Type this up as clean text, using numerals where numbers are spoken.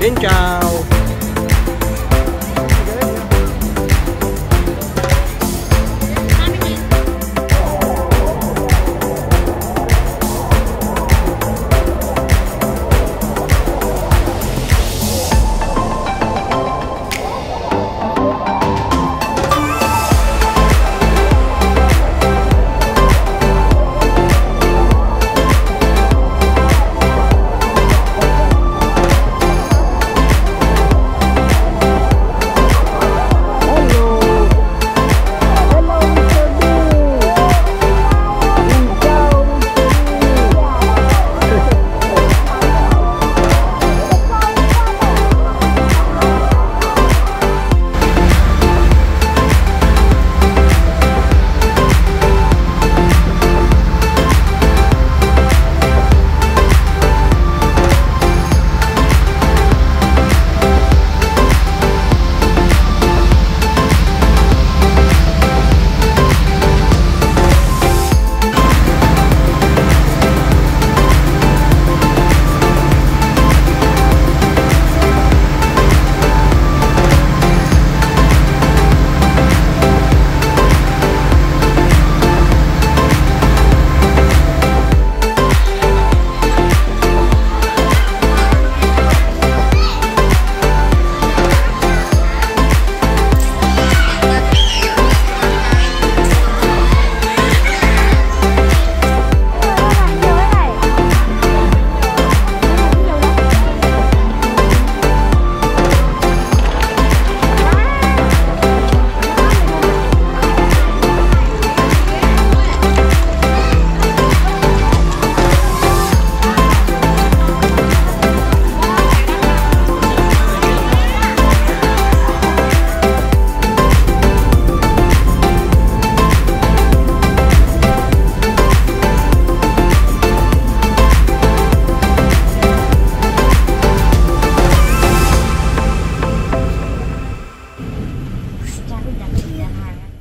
Xin chào. Yeah.